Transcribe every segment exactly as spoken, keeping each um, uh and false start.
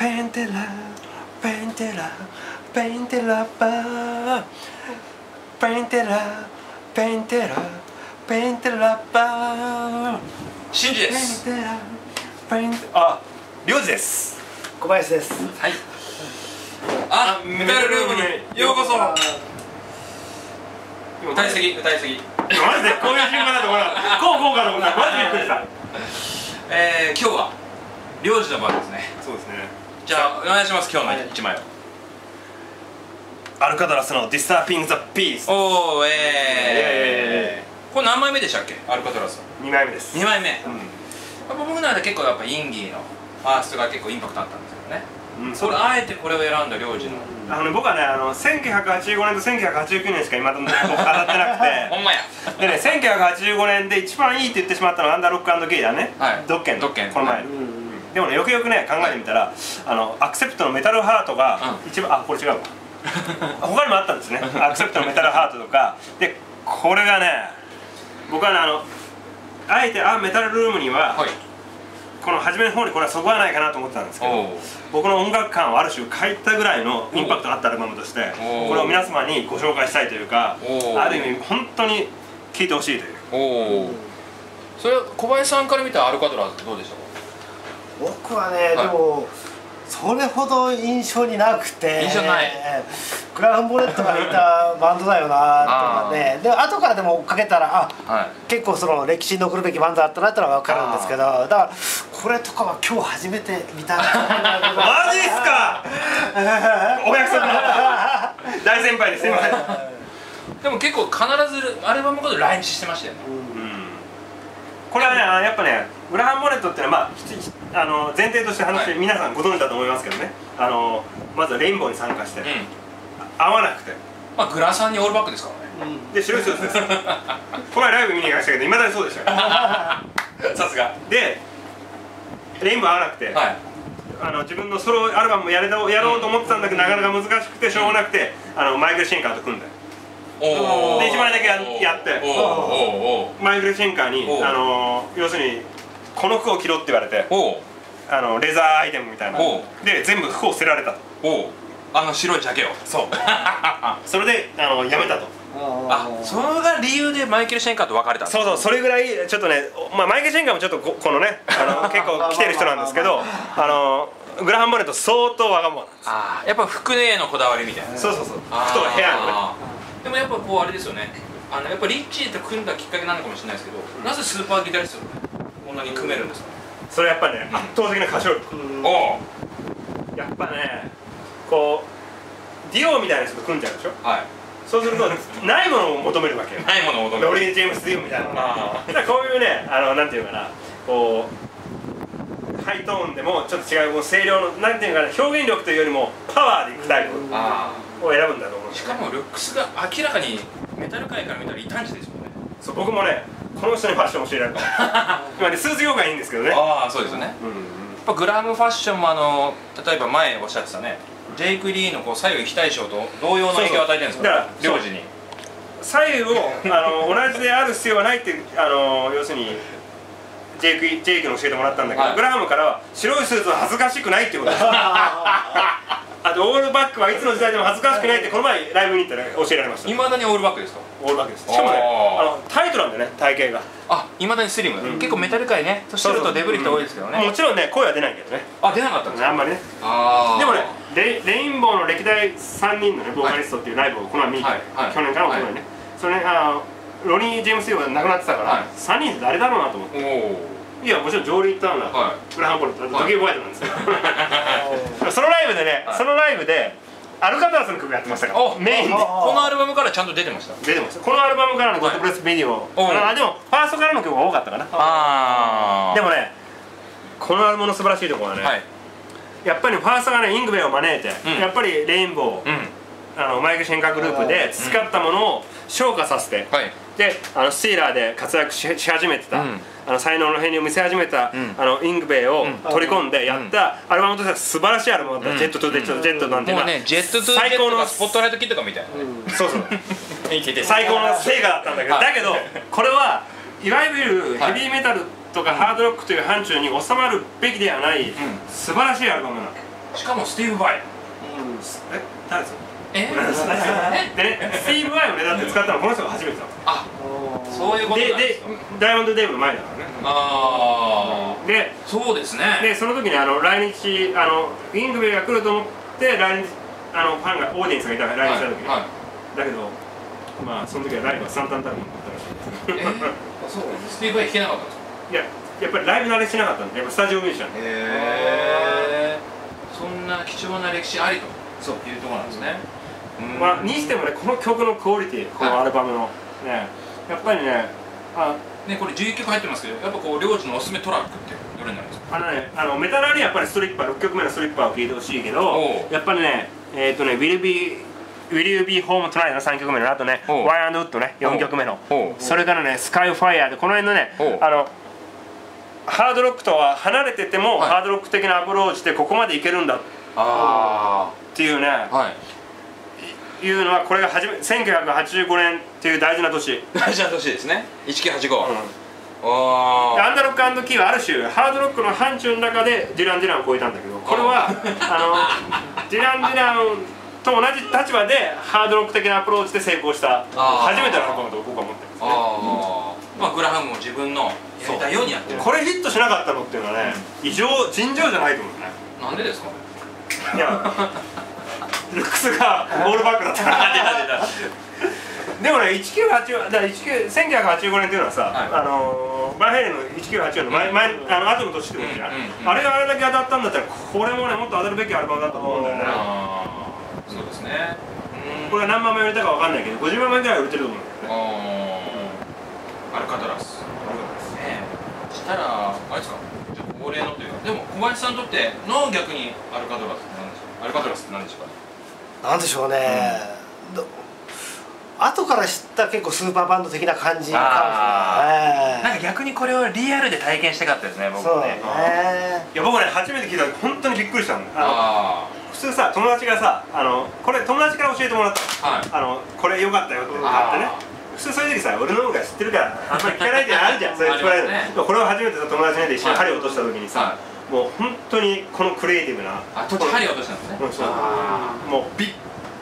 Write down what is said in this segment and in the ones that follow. ペンテラペンテラペンテラバーペンテラペンテラペンテラバーシンジですあ、リョウジです小林ですはいあ、メタルルームにようこそ歌いすぎ、歌いすぎマジでこういう順番だと思わなかったこうこうかと思ったマジびっくりしたえー、今日はリョウジの番ですねそうですねじゃあお願いします今日の一枚をアルカトラスのディスターピング・ザ・ピースおーえーこれ何枚目でしたっけアルカトラスにまいめですにまいめ僕の中で結構やっぱインギーのファーストが結構インパクトあったんですけどねそれあえてこれを選んだリョウジの僕はねあのせんきゅうひゃくはちじゅうごねんとせんきゅうひゃくはちじゅうきゅうねんしか今のところ当たってなくてほんまやでねせんきゅうひゃくはちじゅうごねんで一番いいって言ってしまったのはアンダーロック&ゲイだねドッケンこの前でもねよくよくね考えてみたらアクセプトのメタルハートが一番あこれ違うわ他にもあったんですねアクセプトのメタルハートとかでこれがね僕はねあのあえてあメタルルームにはこの初めの方にこれはそぐわないかなと思ってたんですけど僕の音楽感をある種変えたぐらいのインパクトがあったアルバムとしてこれを皆様にご紹介したいというかある意味本当に聴いてほしいというそれは小林さんから見たアルカトラスってどうでしたか僕はね、はい、でもそれほど印象になくて印象ないグラハム・ボレットがいたバンドだよなとかねで後からでも追っかけたらあ、はい、結構その歴史に残るべきバンドだったなってのは分かるんですけどだからこれとかは今日初めて見たマジっすかお約束大先輩ですいませんでも結構必ずアルバムごと来日してましたよね、うん、これはねやっぱねグラハム・ボレットってのはまああの前提として話して皆さんご存知だと思いますけどねあのまずはレインボーに参加して合わなくてまあグラさんにオールバックですからねで白いスーツですこれはライブ見に行きましたけどいまだにそうでしたさすがでレインボー合わなくて自分のソロアルバムもやろうと思ってたんだけどなかなか難しくてしょうがなくてマイケル・シェンカーと組んででいちまいだけやってマイケル・シェンカーに要するにこの服を着ろって言われてあのレザーアイテムみたいなで全部服を捨てられたとあの白いジャケをそうそれであのやめたとあそれが理由でマイケル・シェンカーと別れたそうそうそれぐらいちょっとねまあマイケル・シェンカーもちょっとこのねあの結構来てる人なんですけどあのグラハム・ボレット相当わがままなんですあやっぱ服へのこだわりみたいなそうそうそう服とヘアのでもやっぱこうあれですよねあのやっぱリッチーと組んだきっかけなのかもしれないですけどなぜスーパーギタリストをねこんなに組めるんですかそれやっぱね圧倒的な歌唱力やっぱねこうディオみたいな人と組んじゃうでしょそうするとないものを求めるわけよないものを求めるロリー・ジェームス・ディオみたいなこういうねなんていうかなこうハイトーンでもちょっと違う声量のなんていうかな表現力というよりもパワーでいくタイプを選ぶんだと思うしかもルックスが明らかにメタル界から見たら異端児ですよねそう僕もねこの人にファッション教えられた今ねスーツ業界いいんですけどねああそうですよねやっぱグラムファッションもあの例えば前おっしゃってたねジェイク・リーのこう左右非対称と同様の影響を与えてるんですから領事に左右をあの同じである必要はないってあの要するにジェイク・ジェイクに教えてもらったんだけど、はい、グラハムからは白いスーツは恥ずかしくないっていうことですあとオールバックはいつの時代でも恥ずかしくないってこの前ライブに行ったら教えられましたいまだにオールバックですかオールバックですしかもねあのタイトなんでね体型があいまだにスリム、うん、結構メタル界ね年取るとデブリ人多いですけどねもちろんね声は出ないけどねあ出なかったんですかあんまりねでもねレ、レインボーの歴代さんにんのねボーカリストっていうライブをこの前見に行って去年からもこの前ねそれねあのロニー・ジェームス・ディオが亡くなってたから、はい、さんにんって誰だろうなと思っていやもちろん上流行ったんだグラハム・ボレットだって時計ボワイトなんですよそのライブでねそのライブでアルカトラスの曲やってましたからメインでこのアルバムからちゃんと出てました出てましたこのアルバムからの「ゴッドブレス・ビデオ」でもファーストからの曲が多かったかなでもねこのアルバムの素晴らしいところはねやっぱりファーストがねイングベイを招いてやっぱりレインボーマイケル・シェンカーグループで培ったものを昇華させてでスティーラーで活躍し始めてたあの才能の変容を見せ始めた、うん、あのイングベイを取り込んでやった、うん、アルバムとしては素晴らしいアルバムだった、うん、ジェット・トゥ・ジェット・ジェットなんていうのは最高のスポットライトキットかみたいな、うん、そうそう最高の成果だったんだけどだけどこれはいわゆるヘビーメタルとかハードロックという範疇に収まるべきではない素晴らしいアルバムなのしかもスティーブ・バイ、うん、え、誰ですか？え、スティーブ・バイをね、だって使ったのこの人が初めてだもん。あ、そういうことなんですか。で、ダイヤモンド・デーブの前だからね。ああ、で、そうですね。で、その時にあの来日、あのイングベルが来ると思って来日、あのファンがオーディエンスがいたから来日した時に、だけどまあその時はライブはサンタンタルに行ったらしいです。あ、そうなんです。スティーブ・バイ弾けなかったんですか？いや、やっぱりライブ慣れしなかったんで、やっぱスタジオミュージシャン。へえ。そんな貴重な歴史ありというところなんですね。まあにしてもね、この曲のクオリティ、このアルバムのね、やっぱりね、あね、これじゅういっきょく入ってますけど、やっぱこう領事のおすすめトラックってどれになるんですか？あのね、あのメタラにやっぱりストリッパーろっきょくめのストリッパーを聴いてほしいけど、やっぱりね、えっとね、Will You Be Will You Be Home Tonightのさんきょくめのあとね、Why and Woodねよんきょくめの、それからね、Sky Fireでこの辺のね、あのハードロックとは離れてても、ハードロック的なアプローチでここまでいけるんだっていうね、いうのはこれが初めせんきゅうひゃくはちじゅうごねんっていう大事な年、大事な年ですね。せんきゅうひゃくはちじゅうご、アンダロック&キーはある種ハードロックの範疇の中でディラン・ディランを超えたんだけど、これはあのディラン・ディランと同じ立場でハードロック的なアプローチで成功した初めてのアルバムだと僕は思ってるんですね。まあグラハムも自分のやりたいようにやってる。これヒットしなかったのっていうのはね、異常、尋常じゃないと思うね。なんでですか？いや、ルックスがオールバックだったからでもね、せんきゅうひゃくはちじゅうごねんっていうのはさ、あのバンヘイレンのせんきゅうひゃくはちじゅうよんの前前あの後の年ってことじゃん。あれがあれだけ当たったんだったら、これもねもっと当たるべきアルバムだったと思うんだよね。そうですね。これは何万枚売れたかわかんないけど、ごじゅうまんまいぐらい売れてると思うんだよね。アルカトラス。したら、あれですか、ちょっと恒例のというか、でも小林さんにとっての逆にアルカトラスって何でしょう？アルカトラスって何でしょうか？なんでしょうね、うん、後から知った結構スーパーバンド的な感じなんか逆にこれをリアルで体験したかったですね、僕はね。いや僕ね、初めて聞いた時本当にびっくりしたんだ。あの普通さ、友達がさ、あのこれ友達から教えてもらった、はい、あのこれ良かったよって言ってね。普通そういう時さ、俺の方が知ってるからあんまり聞かないってあるじゃん、そういう捉えるの。これを初めて友達で一緒に針を落とした時にさ、もう本当にこのクリエイティブなあ、途中針を落としたんですね。もうびっ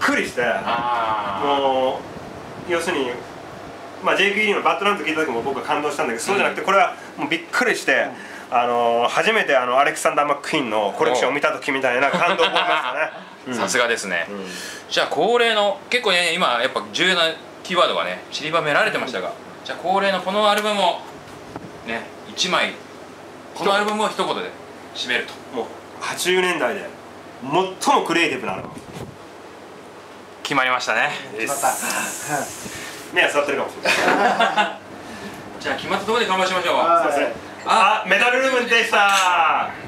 くりして、もう要するにまあ ジェイクイー のバッドランド聞いた時も僕は感動したんだけど、そうじゃなくてこれはもうびっくりして、あの初めてあのアレクサンダー・マック・イーンのコレクションを見た時みたいな感動を覚えましたね。さすがですね。じゃあ恒例の結構ね、今やっぱ重要なキーワードがね、散りばめられてましたが、じゃあ恒例のこのアルバムをね、いちまい、このアルバムを一言で締めると、もうはちじゅうねんだいで最もクリエイティブなアルバム決まりましたね。決まった目は座ってるかもしれないじゃあ決まったところで乾杯しましょう。あ、メタルルームでした。